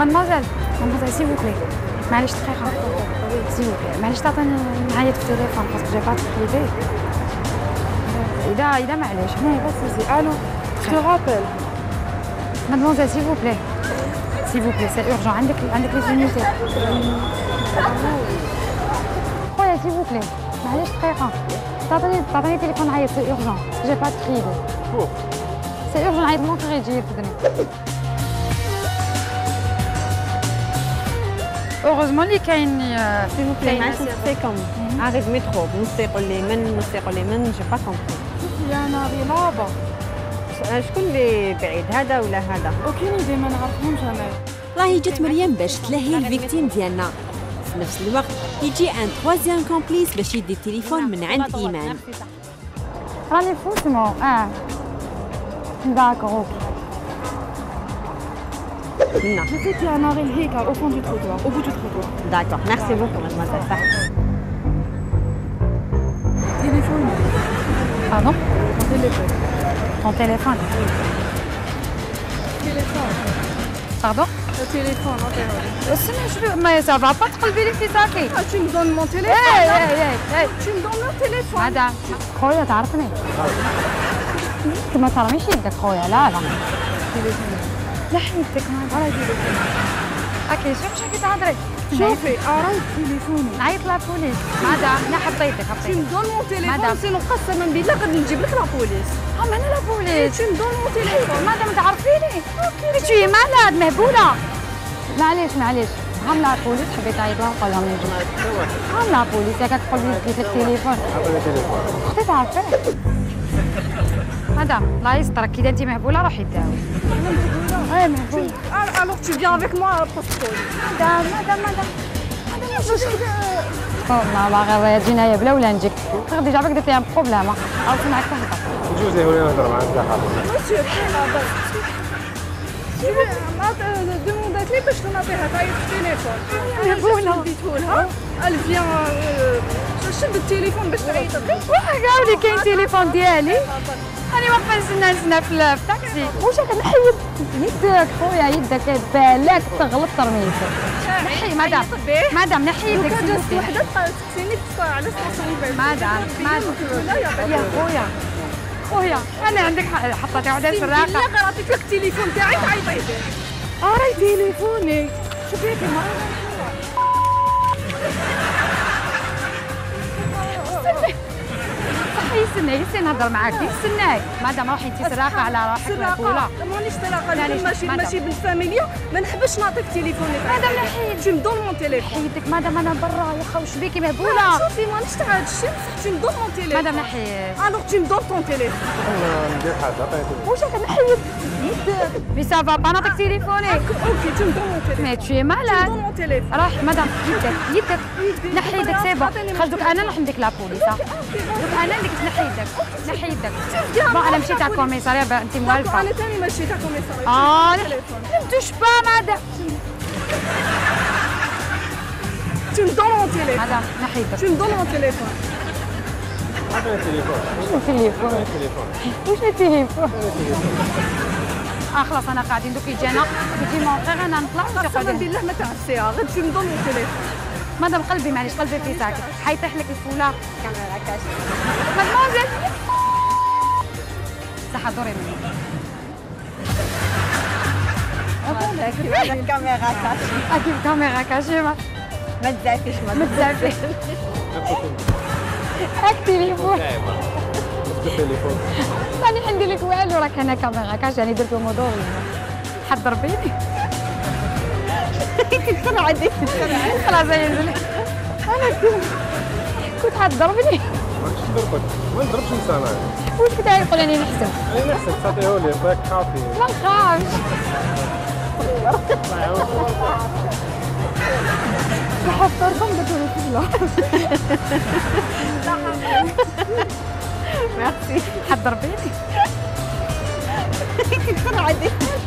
مادموزيل سيفو بلي معليش دقيقة سيفو بلي معليش تعطيني نعيط في التليفون باسكو جي با تخيلي إذا معليش هنايا بس سي ألو جو رابيل مادموزيل سيفو بلي سيفو بلي سي أورجون عندك لي زونيتي خويا سيفو بلي معليش دقيقة تعطيني التليفون نعيط سي أورجون جي با تخيلي سي أورجون نعيط مونطي غير تجي يرفدني. Heureusement, il y a une... S'il vous plaît, c'est comme... Avec métro, nous sommes les mêmes, je n'ai pas compris. Il y en a là-bas. Je connais pas هذا ولا هذا. أوكي ندي ما نعرفهم jamais. راهي جات مريم باش تلهي الفيكتيم ديالنا. في نفس الوقت يجي أن ثوازيام كومبليس باش يدي التليفون من عند إيمان. راني فوت مو داكور. Non. Je sais qu'il y a un arrêt au fond du trottoir, au bout du trottoir. D'accord, merci beaucoup, mademoiselle. Téléphone. Pardon? Ton téléphone. Ton téléphone? Oui. Téléphone. Pardon? Le téléphone, non, téléphone. Mais ça va pas te relever les fils à qui? Ah, tu me donnes mon téléphone. Hey, hey, hey. Tu me donnes le téléphone. Madame, خويا تعرفني. Tu ما تعرفنيش يدك خويا لا. Téléphone. لحيتك ما عرفتش اوكي شوف شكي تهضري شوفي اريد تليفوني نعيط لابوليس مدام انا حطيتك تندون مو تليفون سينو قسما بالله غادي نجيب لك لابوليس هم انا لابوليس تندون مو تليفون مدام تعرفيني اوكي تجي مالاد مهبوله معليش هم لابوليس حبيت عيط لهم نقول لهم يجيو هم لابوليس ياك تقول لي كيف التليفون اختي تعرفيني مدام لا يسترك اذا انت مهبوله روحي داوي Ouais, mais bon. Alors tu viens avec moi à Postcode. Madame, je sais que... Oh, ma mère, elle dit naïve, là où l'on dit. Frère, déjà avec des problèmes. Alors tu n'as qu'à ça. Je vous ai volé notre main, c'est la femme. Monsieur, c'est la base. Je vais demander à clé que je te m'appelle à taille de téléphone. Mais bon, non. Elle vient... Je vais le téléphone, mais je vais te dire. Regarde, il y a un téléphone d'Ali. أنا واقفة نستنى في التاكسي واش كنحيد يدك خويا يدك بالك تغلط ترميتك نحي مدام نحي يدك جوج وحدة تسيني على 150 مدام يا خويا أنا عندك حطيت وحدة سراقة لا قراتك لك التليفون تاعي تعيطي به أري تليفوني شوفي هاك المرة يستنى نهضر معاك يستناك مادام روحي انت سراقه على روحك مهبوله مانيش سراقه ماشي بالفاميليا ما نحبش نعطيك تليفوني مادام نحيد تو مدون مون تيليفون حيدك مادام انا برا يا خوش بيكي مهبوله شوفي مانيش تاع هذا الشيء تو مدون مون تيليفون مادام نحيد الوغ تو مدون طون تيليفون ندير حاجه عطيتك واش كنحيد يدك مي سافا با نعطيك تليفوني اوكي تو مدون مون تيليفون مي تشي مالك تو مدون مون تيليفون راح مادام يدك نحيدك سي بون خرجوك انا نروح نديك لابوليسه انا نديك نحيدك بون انا مشيت على الكوميساريه انت موالفه انا ثاني مشيت على الكوميساريه نمدوش با مدام تو مدون مون تيليفون مدام نحيدك تو مدون مون تيليفون عطيني التليفون واش التليفون خلاص انا قاعدين دوك يجي مون فغ انا نطلع قسما بالله ما تعرفيها غير تو مدون مون تيليفون مدام قلبي معليش قلبي في ساكت حيطيح لك الفولاق الكاميرا كاش مدموزيل صح دوري مني اكيد كاميرا كاش ما تزعفيش هاك تليفون ماني عندي لك والو راك انا كاميرا كاش يعني درت موضوع حضر بيني السرعة دي خلاص ينزل أنا كنت حتضربني ماكش تضربك ما نضربش إنسان أنا واش كنت غايقول أنا نحسب تعطيهولي راك خافي ما نخافش تحفركم بتقولي كله ميرسي حتضربيني السرعة دي